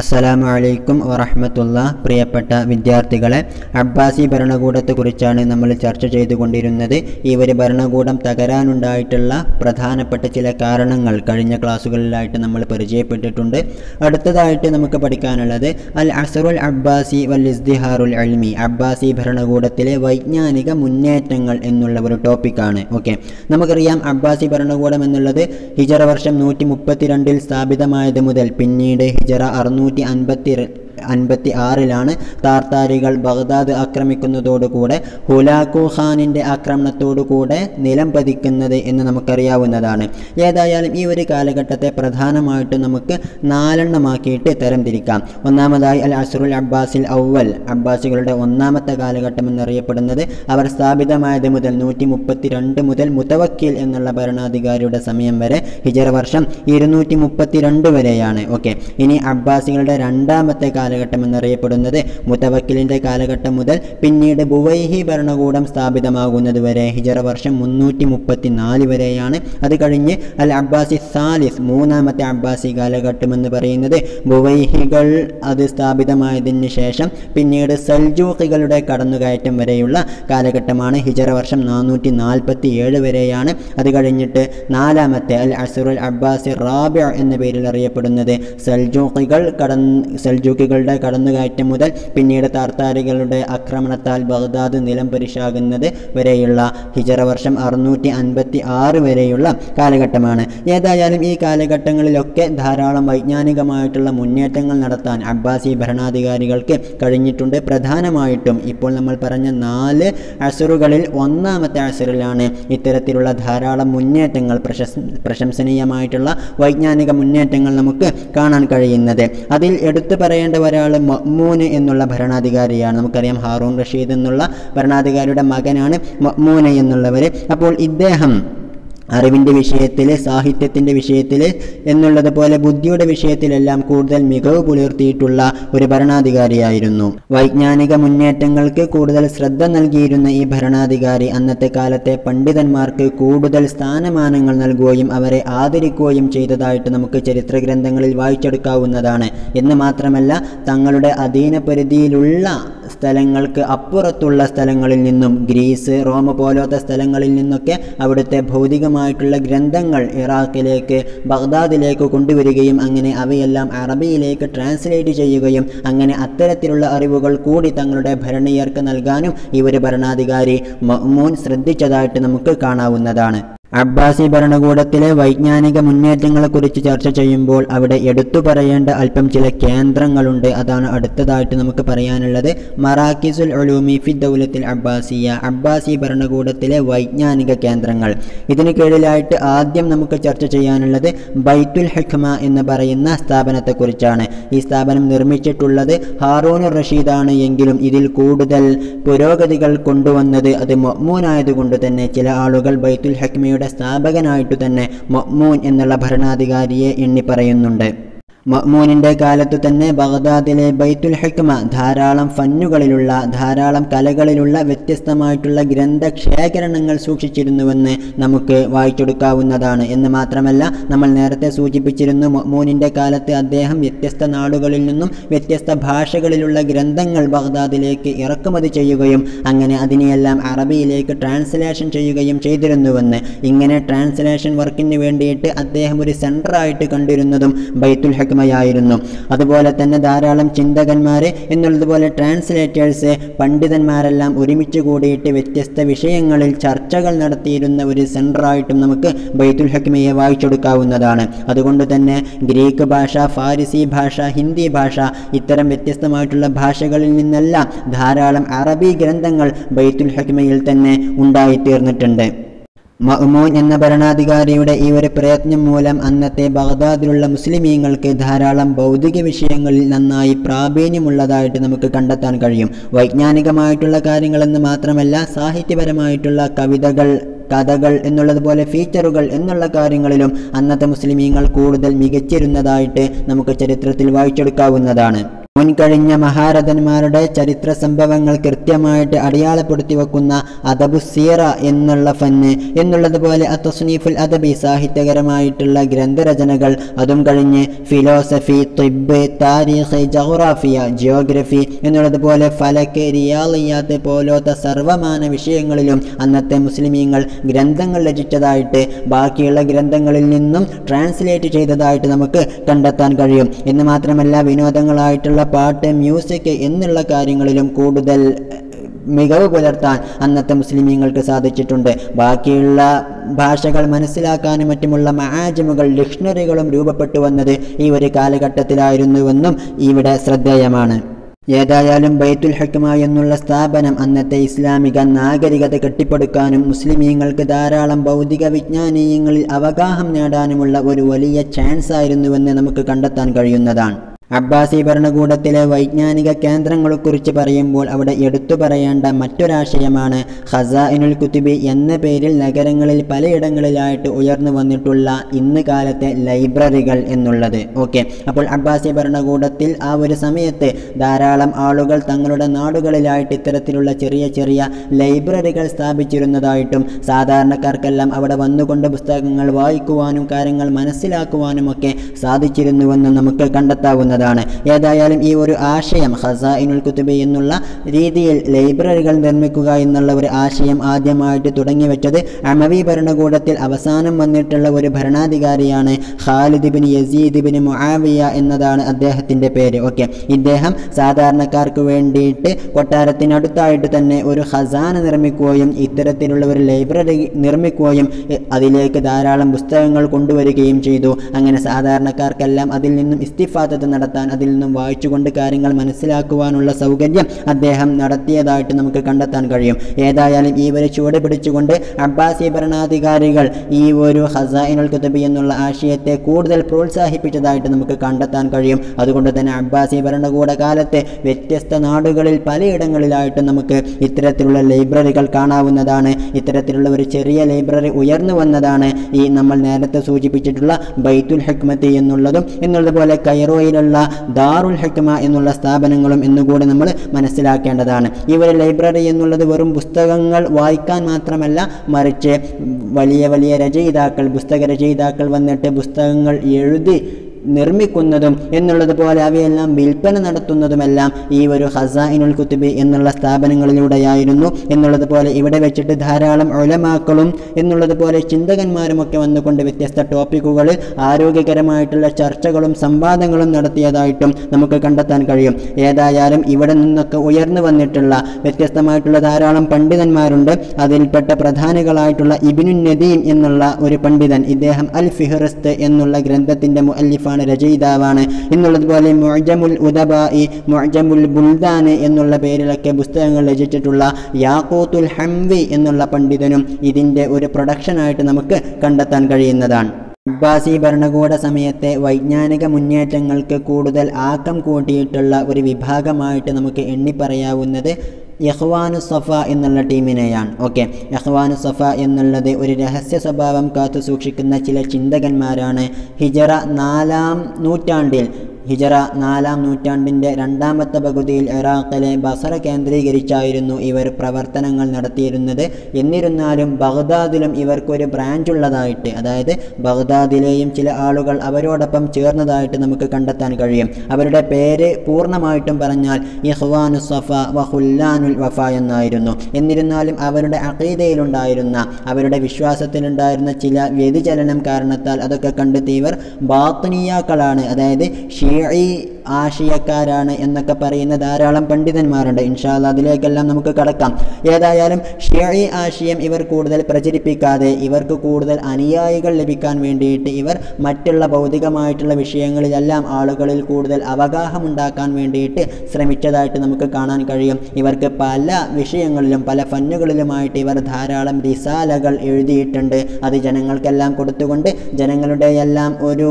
അസ്സലാമു അലൈക്കും വറഹ്മത്തുള്ളാ. പ്രിയപ്പെട്ട വിദ്യാർത്ഥികളെ, അബ്ബാസി ഭരണകൂടത്തെക്കുറിച്ചാണ് നമ്മൾ ചർച്ച ചെയ്തുകൊണ്ടിരുന്നത്. ഈ ഒരു ഭരണകൂടം തകരാനുണ്ടായിട്ടുള്ള പ്രധാനപ്പെട്ട ചില കാരണങ്ങൾ കഴിഞ്ഞ ക്ലാസ്സുകളിലായിട്ട് നമ്മൾ പരിചയപ്പെട്ടിട്ടുണ്ട്. അടുത്തതായിട്ട് നമുക്ക് പഠിക്കാനുള്ളത് അൽ അസ്റുൽ അബ്ബാസി വൽ ഇസ്തിഹാറുൽ ഇൽമി, അബ്ബാസി ഭരണകൂടത്തിലെ വൈജ്ഞാനിക മുന്നേറ്റങ്ങൾ എന്നുള്ള ഒരു ടോപ്പിക്കാണ്. ഓക്കെ, നമുക്കറിയാം അബ്ബാസി ഭരണകൂടം എന്നുള്ളത് ഹിജറ വർഷം 132-ൽ സ്ഥാപിതമായത് മുതൽ പിന്നീട് ഹിജറ 656-ലാണ് താർത്താരികൾ ബഗ്ദാദ് ആക്രമിക്കുന്നതോടുകൂടെ ഹുലാക്കു ഖാനിൻ്റെ ആക്രമണത്തോടുകൂടെ നിലം പതിക്കുന്നത് എന്ന് നമുക്കറിയാവുന്നതാണ്. ഏതായാലും ഈ ഒരു കാലഘട്ടത്തെ പ്രധാനമായിട്ടും നമുക്ക് നാലെണ്ണമാക്കിയിട്ട് തരംതിരിക്കാം. ഒന്നാമതായി അൽ അസ്റുൽ അബ്ബാസിൽ അവൽ, അബ്ബാസികളുടെ ഒന്നാമത്തെ കാലഘട്ടം എന്നറിയപ്പെടുന്നത്. അവർ സ്ഥാപിതമായത് മുതൽ 132 മുതൽ മുത്തവക്കിൽ എന്നുള്ള ഭരണാധികാരിയുടെ സമയം വരെ ഹിജറ വർഷം 232 വരെയാണ്. ഓക്കെ, ഇനി അബ്ബാസികളുടെ രണ്ടാമത്തെ കാലഘട്ടം എന്നറിയപ്പെടുന്നത് മുത്തവക്കിലിൻ്റെ കാലഘട്ടം മുതൽ പിന്നീട് ബുവൈഹി ഭരണകൂടം സ്ഥാപിതമാകുന്നത് വരെ ഹിജറ വർഷം 334 വരെയാണ്. അത് കഴിഞ്ഞ് അൽ അബ്ബാസി സാലിസ്, മൂന്നാമത്തെ അബ്ബാസി കാലഘട്ടം എന്ന് പറയുന്നത് ബുവൈഹികൾ അത് സ്ഥാപിതമായതിന് ശേഷം പിന്നീട് സൽജൂഖികളുടെ കടന്നുകയറ്റം വരെയുള്ള കാലഘട്ടമാണ്. ഹിജറ വർഷം 447 വരെയാണ്. അത് കഴിഞ്ഞിട്ട് നാലാമത്തെ അൽ അസ്റുൽ അബ്ബാസി റാബിഅ് എന്ന പേരിൽ അറിയപ്പെടുന്നത് സൽജൂക്കികളുടെ കടന്നുകയറ്റം മുതൽ പിന്നീട് താർത്താരികളുടെ ആക്രമണത്താൽ ബഗ്ദാദ് നിലം പരിശാകുന്നത് വരെയുള്ള ഹിജറ വർഷം 656 വരെയുള്ള കാലഘട്ടമാണ്. ഏതായാലും ഈ കാലഘട്ടങ്ങളിലൊക്കെ ധാരാളം വൈജ്ഞാനികമായിട്ടുള്ള മുന്നേറ്റങ്ങൾ നടത്താൻ അബ്ബാസി ഭരണാധികാരികൾക്ക് കഴിഞ്ഞിട്ടുണ്ട്. പ്രധാനമായിട്ടും ഇപ്പോൾ നമ്മൾ പറഞ്ഞ നാല് അസുറുകളിൽ ഒന്നാമത്തെ അസുറിലാണ് ഇത്തരത്തിലുള്ള ധാരാളം മുന്നേറ്റങ്ങൾ, പ്രശംസനീയമായിട്ടുള്ള വൈജ്ഞാനിക മുന്നേറ്റങ്ങൾ നമുക്ക് കാണാൻ കഴിയുന്നത്. അതിൽ എടുത്തു പറയേണ്ട ഒരാൾ മഅ്മൂൻ എന്നുള്ള ഭരണാധികാരിയാണ്. നമുക്കറിയാം ഹാറൂൺ റഷീദ് എന്നുള്ള ഭരണാധികാരിയുടെ മകനാണ് മഅ്മൂൻ എന്നുള്ളവർ. അപ്പോൾ ഇദ്ദേഹം അറിവിൻ്റെ വിഷയത്തിൽ, സാഹിത്യത്തിൻ്റെ വിഷയത്തിൽ എന്നുള്ളതുപോലെ ബുദ്ധിയുടെ വിഷയത്തിലെല്ലാം കൂടുതൽ മികവ് പുലർത്തിയിട്ടുള്ള ഒരു ഭരണാധികാരിയായിരുന്നു. വൈജ്ഞാനിക മുന്നേറ്റങ്ങൾക്ക് കൂടുതൽ ശ്രദ്ധ നൽകിയിരുന്ന ഈ ഭരണാധികാരി അന്നത്തെ കാലത്തെ പണ്ഡിതന്മാർക്ക് കൂടുതൽ സ്ഥാനമാനങ്ങൾ നൽകുകയും അവരെ ആദരിക്കുകയും ചെയ്തതായിട്ട് നമുക്ക് ചരിത്ര ഗ്രന്ഥങ്ങളിൽ വായിച്ചെടുക്കാവുന്നതാണ്. എന്ന് മാത്രമല്ല, തങ്ങളുടെ അധീന പരിധിയിലുള്ള സ്ഥലങ്ങൾക്ക് അപ്പുറത്തുള്ള സ്ഥലങ്ങളിൽ നിന്നും, ഗ്രീസ്, റോം പോലത്തെ സ്ഥലങ്ങളിൽ നിന്നൊക്കെ അവിടുത്തെ ഭൗതികമായിട്ടുള്ള ഗ്രന്ഥങ്ങൾ ഇറാഖിലേക്ക്, ബഗ്ദാദിലേക്ക് കൊണ്ടുവരികയും അങ്ങനെ അവയെല്ലാം അറബിയിലേക്ക് ട്രാൻസ്ലേറ്റ് ചെയ്യുകയും അങ്ങനെ അത്തരത്തിലുള്ള അറിവുകൾ കൂടി തങ്ങളുടെ ഭരണീയർക്ക് നൽകാനും ഈ ഒരു ഭരണാധികാരി മഅ്മൂൻ ശ്രദ്ധിച്ചതായിട്ട് നമുക്ക് കാണാവുന്നതാണ്. അബ്ബാസി ഭരണകൂടത്തിലെ വൈജ്ഞാനിക മുന്നേറ്റങ്ങളെക്കുറിച്ച് ചർച്ച ചെയ്യുമ്പോൾ അവിടെ എടുത്തു പറയേണ്ട അല്പം ചില കേന്ദ്രങ്ങളുണ്ട്. അതാണ് അടുത്തതായിട്ട് നമുക്ക് പറയാനുള്ളത്. മറാക്കിസുൽ ഉലൂമി ഫി ദൗലത്തിൽ അബ്ബാസിയ, അബ്ബാസി ഭരണകൂടത്തിലെ വൈജ്ഞാനിക കേന്ദ്രങ്ങൾ. ഇതിന് കീഴിലായിട്ട് ആദ്യം നമുക്ക് ചർച്ച ചെയ്യാനുള്ളത് ബൈത്തുൽ ഹിക്മ എന്ന് പറയുന്ന സ്ഥാപനത്തെക്കുറിച്ചാണ്. ഈ സ്ഥാപനം നിർമ്മിച്ചിട്ടുള്ളത് ഹാറൂൻ റഷീദാണ്. എങ്കിലും ഇതിൽ കൂടുതൽ പുരോഗതികൾ കൊണ്ടുവന്നത് അത് മഅ്മൂനായതുകൊണ്ട് തന്നെ ചില ആളുകൾ ബൈത്തുൽ ഹിക്മയുടെ സ്ഥാപകനായിട്ടു തന്നെ മഅ്മൂൻ എന്നുള്ള ഭരണാധികാരിയെ എണ്ണി പറയുന്നുണ്ട്. മഅ്മൂനിൻ്റെ കാലത്തു തന്നെ ബഗ്ദാദിലെ ബൈത്തുൽ ഹിക്മ ധാരാളം ഫന്നുകളിലുള്ള, ധാരാളം കലകളിലുള്ള വ്യത്യസ്തമായിട്ടുള്ള ഗ്രന്ഥശേഖരണങ്ങൾ സൂക്ഷിച്ചിരുന്നുവെന്ന് നമുക്ക് വായിച്ചെടുക്കാവുന്നതാണ്. എന്ന് മാത്രമല്ല, നമ്മൾ നേരത്തെ സൂചിപ്പിച്ചിരുന്നു മഅ്മൂനിൻ്റെ കാലത്ത് അദ്ദേഹം വ്യത്യസ്ത നാടുകളിൽ നിന്നും വ്യത്യസ്ത ഭാഷകളിലുള്ള ഗ്രന്ഥങ്ങൾ ബഗ്ദാദിലേക്ക് ഇറക്കുമതി ചെയ്യുകയും അങ്ങനെ അതിനെയെല്ലാം അറബിയിലേക്ക് ട്രാൻസ്ലേഷൻ ചെയ്യുകയും ചെയ്തിരുന്നുവെന്ന്. ഇങ്ങനെ ട്രാൻസ്ലേഷൻ വർക്കിന് വേണ്ടിയിട്ട് അദ്ദേഹം ഒരു സെൻ്ററായിട്ട് കണ്ടിരുന്നതും ബൈത്തുൽ ഹിക്മ ായിരുന്നു. അതുപോലെ തന്നെ ധാരാളം ചിന്തകന്മാരെ എന്നുള്ളതുപോലെ ട്രാൻസ്ലേറ്റേഴ്സ്, പണ്ഡിതന്മാരെല്ലാം ഒരുമിച്ച് കൂടിയിട്ട് വ്യത്യസ്ത വിഷയങ്ങളിൽ ചർച്ചകൾ നടത്തിയിരുന്ന ഒരു സെൻ്ററായിട്ടും നമുക്ക് ബൈത്തുൽ ഹിക്മയെ വായിച്ചെടുക്കാവുന്നതാണ്. അതുകൊണ്ട് തന്നെ ഗ്രീക്ക് ഭാഷ, ഫാരിസി ഭാഷ, ഹിന്ദി ഭാഷ, ഇത്തരം വ്യത്യസ്തമായിട്ടുള്ള ഭാഷകളിൽ നിന്നെല്ലാം ധാരാളം അറബി ഗ്രന്ഥങ്ങൾ ബൈത്തുൽ ഹിക്മയിൽ തന്നെ ഉണ്ടായിത്തീർന്നിട്ടുണ്ട്. മഅ്മൂൻ എന്ന ഭരണാധികാരിയുടെ ഈ ഒരു പ്രയത്നം മൂലം അന്നത്തെ ബഗ്ദാദിലുള്ള മുസ്ലിമീങ്ങൾക്ക് ധാരാളം ഭൗതിക വിഷയങ്ങളിൽ നന്നായി പ്രാവീണ്യമുള്ളതായിട്ട് നമുക്ക് കണ്ടെത്താൻ കഴിയും. വൈജ്ഞാനികമായിട്ടുള്ള കാര്യങ്ങളെന്ന് മാത്രമല്ല, സാഹിത്യപരമായിട്ടുള്ള കവിതകൾ, കഥകൾ എന്നുള്ളതുപോലെ ഫീച്ചറുകൾ എന്നുള്ള കാര്യങ്ങളിലും അന്നത്തെ മുസ്ലിമീങ്ങൾ കൂടുതൽ മികച്ചിരുന്നതായിട്ട് നമുക്ക് ചരിത്രത്തിൽ വായിച്ചെടുക്കാവുന്നതാണ്. മുൻകഴിഞ്ഞ മഹാരഥന്മാരുടെ ചരിത്ര സംഭവങ്ങൾ കൃത്യമായിട്ട് അടയാളപ്പെടുത്തി വെക്കുന്ന അദബു സീറ എന്നുള്ള ഫന്ന് എന്നുള്ളതുപോലെ അത്തസ്നീഫുൽ അദബി സാഹിത്യകരമായിട്ടുള്ള ഗ്രന്ഥരചനകൾ, അതും കഴിഞ്ഞ് ഫിലോസഫി, ത്വിബ്, താരീഖ്, ജോഗ്രാഫിയ, ജിയോഗ്രഫി എന്നുള്ളതുപോലെ ഫലക്ക്, റിയാളിയാത്ത് പോലത്തെ സർവമാന വിഷയങ്ങളിലും അന്നത്തെ മുസ്ലിമീങ്ങൾ ഗ്രന്ഥങ്ങൾ രചിച്ചതായിട്ട്, ബാക്കിയുള്ള ഗ്രന്ഥങ്ങളിൽ നിന്നും ട്രാൻസ്ലേറ്റ് ചെയ്തതായിട്ട് നമുക്ക് കണ്ടെത്താൻ കഴിയും. എന്ന് മാത്രമല്ല, വിനോദങ്ങളായിട്ടുള്ള പാട്ട്, മ്യൂസിക് എന്നുള്ള കാര്യങ്ങളിലും കൂടുതൽ മികവ് പുലർത്താൻ അന്നത്തെ മുസ്ലിമീങ്ങൾക്ക് സാധിച്ചിട്ടുണ്ട്. ബാക്കിയുള്ള ഭാഷകൾ മനസ്സിലാക്കാനും മറ്റുമുള്ള മഹാജമുകൾ, ഡിക്ഷണറികളും രൂപപ്പെട്ടു വന്നത് ഈ ഒരു കാലഘട്ടത്തിലായിരുന്നുവെന്നും ഇവിടെ ശ്രദ്ധേയമാണ്. ഏതായാലും ബൈത്തുൽ ഹക്മ എന്നുള്ള സ്ഥാപനം അന്നത്തെ ഇസ്ലാമിക നാഗരികത കെട്ടിപ്പടുക്കാനും മുസ്ലിമീങ്ങൾക്ക് ധാരാളം ഭൗതിക വിജ്ഞാനീയങ്ങളിൽ അവഗാഹം നേടാനുമുള്ള ഒരു വലിയ ചാൻസ് ആയിരുന്നുവെന്ന് നമുക്ക് കണ്ടെത്താൻ കഴിയുന്നതാണ്. അബ്ബാസി ഭരണകൂടത്തിലെ വൈജ്ഞാനിക കേന്ദ്രങ്ങളെക്കുറിച്ച് പറയുമ്പോൾ അവിടെ എടുത്തു പറയേണ്ട മറ്റൊരാശയമാണ് ഖസാഇനുൽ കുതുബി എന്ന പേരിൽ നഗരങ്ങളിൽ പലയിടങ്ങളിലായിട്ട് ഉയർന്നു വന്നിട്ടുള്ള ഇന്ന് കാലത്തെ ലൈബ്രറികൾ എന്നുള്ളത്. ഓക്കെ, അപ്പോൾ അബ്ബാസി ഭരണകൂടത്തിൽ ആ ഒരു സമയത്ത് ധാരാളം ആളുകൾ തങ്ങളുടെ നാടുകളിലായിട്ട് ഇത്തരത്തിലുള്ള ചെറിയ ചെറിയ ലൈബ്രറികൾ സ്ഥാപിച്ചിരുന്നതായിട്ടും സാധാരണക്കാർക്കെല്ലാം അവിടെ വന്നുകൊണ്ട് പുസ്തകങ്ങൾ വായിക്കുവാനും കാര്യങ്ങൾ മനസ്സിലാക്കുവാനും ഒക്കെ സാധിച്ചിരുന്നുവെന്ന് നമുക്ക് കണ്ടെത്താവുന്നതാണ്. ഏതായാലും ഈ ഒരു ആശയം ഖസാഇനുൽ കുതുബി എന്നുള്ള രീതിയിൽ ലൈബ്രറികൾ നിർമ്മിക്കുക എന്നുള്ള ഒരു ആശയം ആദ്യമായിട്ട് തുടങ്ങിവെച്ചത് അമവി ഭരണകൂടത്തിൽ അവസാനം വന്നിട്ടുള്ള ഒരു ഭരണാധികാരിയാണ് Khalid bin Yazid bin Muawiya എന്നതാണ് അദ്ദേഹത്തിൻ്റെ പേര്. ഓക്കെ, ഇദ്ദേഹം സാധാരണക്കാർക്ക് വേണ്ടിയിട്ട് കൊട്ടാരത്തിനടുത്തായിട്ട് തന്നെ ഒരു ഖസാന നിർമ്മിക്കുകയും ഇത്തരത്തിലുള്ള ഒരു ലൈബ്രറി നിർമ്മിക്കുകയും അതിലേക്ക് ധാരാളം പുസ്തകങ്ങൾ കൊണ്ടുവരികയും ചെയ്തു. അങ്ങനെ സാധാരണക്കാർക്കെല്ലാം അതിൽ നിന്നും ഇസ്തിഫാദത്ത് നടത്താൻ, അതിൽ നിന്നും വായിച്ചുകൊണ്ട് കാര്യങ്ങൾ മനസ്സിലാക്കുവാനുള്ള സൗകര്യം അദ്ദേഹം നടത്തിയതായിട്ട് നമുക്ക് കണ്ടെത്താൻ കഴിയും. ഏതായാലും ഈ ഒരു ചുവട് പിടിച്ചുകൊണ്ട് അബ്ബാസി ഭരണാധികാരികൾ ഈ ഒരു ഖസാഇനുൽ കുതുബി എന്നുള്ള ആശയത്തെ കൂടുതൽ പ്രോത്സാഹിപ്പിച്ചതായിട്ട് നമുക്ക് കണ്ടെത്താൻ കഴിയും. അതുകൊണ്ട് തന്നെ അബ്ബാസി ഭരണകൂട കാലത്തെ വ്യത്യസ്ത നാടുകളിൽ പലയിടങ്ങളിലായിട്ട് നമുക്ക് ഇത്തരത്തിലുള്ള ലൈബ്രറികൾ കാണാവുന്നതാണ്. ഇത്തരത്തിലുള്ള ഒരു ചെറിയ ലൈബ്രറി ഉയർന്നു വന്നതാണ് ഈ നമ്മൾ നേരത്തെ സൂചിപ്പിച്ചിട്ടുള്ള ബൈത്തുൽ ഹിക്മത്തി എന്നുള്ളതും എന്നുള്ളതുപോലെ കൈറോയിലുള്ള ദാർ ഉൽ ഹിക്മ എന്നുള്ള സ്ഥാപനങ്ങളും എന്നുകൂടി നമ്മൾ മനസ്സിലാക്കേണ്ടതാണ്. ഈ ഒരു ലൈബ്രറി എന്നുള്ളത് വെറും പുസ്തകങ്ങൾ വായിക്കാൻ മാത്രമല്ല, മറിച്ച് വലിയ വലിയ രചയിതാക്കൾ, പുസ്തക രചയിതാക്കൾ വന്നിട്ട് പുസ്തകങ്ങൾ എഴുതി നിർമ്മിക്കുന്നതും എന്നുള്ളതുപോലെ അവയെല്ലാം വിൽപ്പന നടത്തുന്നതുമെല്ലാം ഈ ഒരു ഖസാഇനുൽ കുതുബി എന്നുള്ള സ്ഥാപനങ്ങളിലൂടെയായിരുന്നു എന്നുള്ളതുപോലെ ഇവിടെ വെച്ചിട്ട് ധാരാളം ഉലമാക്കളും എന്നുള്ളതുപോലെ ചിന്തകന്മാരുമൊക്കെ വന്നുകൊണ്ട് വ്യത്യസ്ത ടോപ്പിക്കുകൾ ആരോഗ്യകരമായിട്ടുള്ള ചർച്ചകളും സംവാദങ്ങളും നടത്തിയതായിട്ടും നമുക്ക് കണ്ടെത്താൻ കഴിയും. ഏതായാലും ഇവിടെ നിന്നൊക്കെ ഉയർന്നു വന്നിട്ടുള്ള വ്യത്യസ്തമായിട്ടുള്ള ധാരാളം പണ്ഡിതന്മാരുണ്ട്. അതിൽപ്പെട്ട പ്രധാനികളായിട്ടുള്ള ഇബ്നുൻ നദീം എന്നുള്ള ഒരു പണ്ഡിതൻ, ഇദ്ദേഹം അൽ ഫിഹ്റിസ്ത് എന്നുള്ള ഗ്രന്ഥത്തിൻ്റെ മുഅല്ലിഫാണ്, രചയിതാവാണ്. എന്നുള്ളതുപോലെ മുഅ്ജമുൽ ഉദബാഇ, മുഅ്ജമുൽ ബുൽദാൻ എന്നുള്ള പേരിലൊക്കെ പുസ്തകങ്ങൾ രചിച്ചിട്ടുള്ള യാഖൂത്തുൽ ഹംവി എന്നുള്ള പണ്ഡിതനും ഇതിൻ്റെ ഒരു പ്രൊഡക്ഷനായിട്ട് നമുക്ക് കണ്ടെത്താൻ കഴിയുന്നതാണ്. അബ്ബാസി ഭരണകൂട സമയത്തെ വൈജ്ഞാനിക മുന്നേറ്റങ്ങൾക്ക് കൂടുതൽ ആക്കം കൂട്ടിയിട്ടുള്ള ഒരു വിഭാഗമായിട്ട് നമുക്ക് എണ്ണിപ്പറയാവുന്നത് ഇഖ്വാനു സഫ എന്നുള്ള ടീമിനെയാണ്. ഓക്കെ, ഇഖ്വാനു സഫ എന്നുള്ളത് ഒരു രഹസ്യ സ്വഭാവം കാത്തു സൂക്ഷിക്കുന്ന ചില ചിന്തകന്മാരാണ്. ഹിജറ നാലാം നൂറ്റാണ്ടിൻ്റെ രണ്ടാമത്തെ പകുതിയിൽ ഇറാഖിലെ ബസറ കേന്ദ്രീകരിച്ചായിരുന്നു ഇവർ പ്രവർത്തനങ്ങൾ നടത്തിയിരുന്നത്. എന്നിരുന്നാലും ബഗ്ദാദിലും ഇവർക്കൊരു ബ്രാഞ്ച് ഉള്ളതായിട്ട്, അതായത് ബഗ്ദാദിലെയും ചില ആളുകൾ അവരോടൊപ്പം ചേർന്നതായിട്ട് നമുക്ക് കണ്ടെത്താൻ കഴിയും. അവരുടെ പേര് പൂർണ്ണമായിട്ടും പറഞ്ഞാൽ ഇഖ്വാനു സഫ വ ഖുല്ലാനുൽ വഫ എന്നായിരുന്നു. എന്നിരുന്നാലും അവരുടെ അഖീദയിലുണ്ടായിരുന്ന, അവരുടെ വിശ്വാസത്തിലുണ്ടായിരുന്ന ചില വ്യതിചലനം കാരണത്താൽ അതൊക്കെ കണ്ടെത്തിയ ഇവർ ബാത്നിയാക്കളാണ്, അതായത് ആശയക്കാരാണ് എന്നൊക്കെ പറയുന്ന ധാരാളം പണ്ഡിതന്മാരുണ്ട്. ഇൻഷാല്ല അതിലേക്കെല്ലാം നമുക്ക് കടക്കാം. ഏതായാലും ഷിഅഈ ആശയം ഇവർ കൂടുതൽ പ്രചരിപ്പിക്കാതെ ഇവർക്ക് കൂടുതൽ അനുയായികൾ ലഭിക്കാൻ വേണ്ടിയിട്ട് ഇവർ മറ്റുള്ള ഭൗതികമായിട്ടുള്ള വിഷയങ്ങളിലെല്ലാം ആളുകളിൽ കൂടുതൽ അവഗാഹമുണ്ടാക്കാൻ വേണ്ടിയിട്ട് ശ്രമിച്ചതായിട്ട് നമുക്ക് കാണാൻ കഴിയും. ഇവർക്ക് പല വിഷയങ്ങളിലും പല ഫന്നുകളിലുമായിട്ട് ഇവർ ധാരാളം റിസാലകൾ എഴുതിയിട്ടുണ്ട്. അത് ജനങ്ങൾക്കെല്ലാം കൊടുത്തുകൊണ്ട് ജനങ്ങളുടെയെല്ലാം ഒരു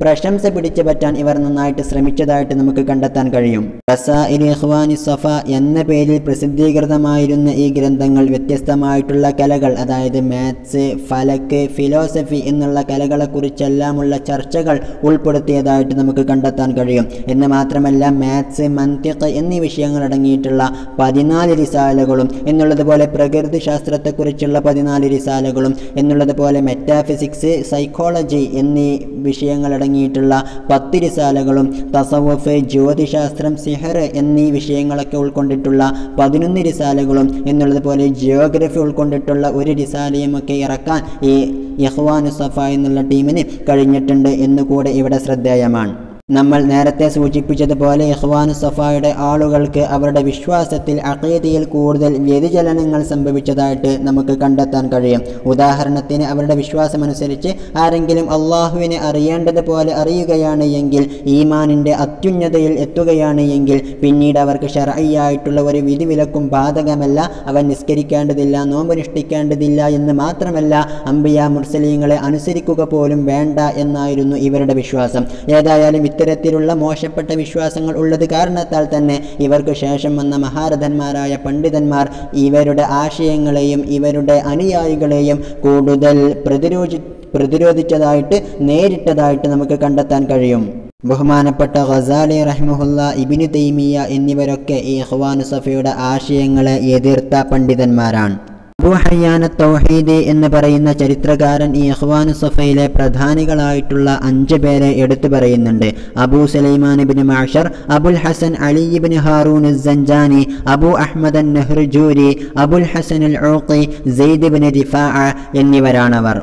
പ്രശ്നം പിടിച്ചു പറ്റാൻ ഇവർ നന്നായിട്ട് ശ്രമിച്ചതായിട്ട് നമുക്ക് കണ്ടെത്താൻ കഴിയും. റസാഇൽ ഇഖ്വാൻ അസ്സഫ എന്ന പേരിൽ പ്രസിദ്ധീകൃതമായിരുന്ന ഈ ഗ്രന്ഥങ്ങൾ വ്യത്യസ്തമായിട്ടുള്ള കലകൾ, അതായത് മാത്സ്, ഫലക്ക്, ഫിലോസഫി എന്നുള്ള കലകളെക്കുറിച്ചെല്ലാമുള്ള ചർച്ചകൾ ഉൾപ്പെടുത്തിയതായിട്ട് നമുക്ക് കണ്ടെത്താൻ കഴിയും. എന്ന് മാത്രമല്ല മാത്സ്, മന്തിഖ് എന്നീ വിഷയങ്ങൾ അടങ്ങിയിട്ടുള്ള 14 റിസാലകളും എന്നുള്ളതുപോലെ പ്രകൃതി ശാസ്ത്രത്തെക്കുറിച്ചുള്ള 14 റിസാലകളും എന്നുള്ളതുപോലെ മെറ്റാഫിസിക്സ്, സൈക്കോളജി എന്നീ വിഷയങ്ങൾ അടങ്ങിയിട്ടുള്ള 10 റിസാലകളും തസവഫ്, ജ്യോതിശാസ്ത്രം, സിഹർ എന്നീ വിഷയങ്ങളൊക്കെ ഉൾക്കൊണ്ടിട്ടുള്ള 11 റിസാലകളും എന്നുള്ളതുപോലെ ജിയോഗ്രഫി ഉൾക്കൊണ്ടിട്ടുള്ള ഒരു റിസാലയുമൊക്കെ ഇറക്കാൻ ഈ ഇഖ്വാൻ അസ്സഫ എന്നുള്ള ടീമിന് കഴിഞ്ഞിട്ടുണ്ട് എന്നുകൂടെ ഇവിടെ ശ്രദ്ധേയമാണ്. നമ്മൾ നേരത്തെ സൂചിപ്പിച്ചതുപോലെ ഇഖ്വാൻ അസ്സഫയുടെ ആളുകൾക്ക് അവരുടെ വിശ്വാസത്തിൽ അഖീദയിൽ കൂടുതൽ വ്യതിചലനങ്ങൾ സംഭവിച്ചതായിട്ട് നമുക്ക് കണ്ടെത്താൻ കഴിയും. ഉദാഹരണത്തിന് അവരുടെ വിശ്വാസമനുസരിച്ച് ആരെങ്കിലും അള്ളാഹുവിനെ അറിയേണ്ടതുപോലെ അറിയുകയാണ് എങ്കിൽ, ഈമാനിൻ്റെ അത്യുന്നതയിൽ എത്തുകയാണ് എങ്കിൽ പിന്നീട് അവർക്ക് ശർഈയായിട്ടുള്ള ഒരു വിധിവിലക്കും ബാധകമല്ല. അവൻ നിസ്കരിക്കേണ്ടതില്ല, നോമ്പനുഷ്ഠിക്കേണ്ടതില്ല എന്ന് മാത്രമല്ല അമ്പിയ മുർസലീങ്ങളെ അനുസരിക്കുക പോലും വേണ്ട എന്നായിരുന്നു ഇവരുടെ വിശ്വാസം. ഏതായാലും ഇത്തരത്തിലുള്ള മോശപ്പെട്ട വിശ്വാസങ്ങൾ ഉള്ളത് കാരണത്താൽ തന്നെ ഇവർക്ക് ശേഷം വന്ന മഹാരഥന്മാരായ പണ്ഡിതന്മാർ ഇവരുടെ ആശയങ്ങളെയും ഇവരുടെ അനുയായികളെയും കൂടുതൽ പ്രതിരോധിച്ചതായിട്ട് നേരിട്ടതായിട്ട് നമുക്ക് കണ്ടെത്താൻ കഴിയും. ബഹുമാനപ്പെട്ട ഖസാലി റഹ്മഹുല്ല, ഇബ്നു തൈമിയ എന്നിവരൊക്കെ ഈ ഇഖ്വാൻ അസ്സഫയുടെ ആശയങ്ങളെ എതിർത്ത പണ്ഡിതന്മാരാണ്. അബൂ ഹറിയാൻ തൗഹീദ് എന്ന് പറയുന്ന ചരിത്രകാരൻ ഈ ഇഖ്വാൻ അസ്സഫയിലെ പ്രധാനികളായിട്ടുള്ള 5 പേരെ എടുത്തു പറയുന്നുണ്ട്. Abu Sulaiman ibn Mashar, Abul Hasan Ali ibn Harun Assanjani, Abu Ahmad an Nahrujuri, Abul Hasan Al ഔഖി, Syed Ibnu റിഫാഅ എന്നിവരാണവർ.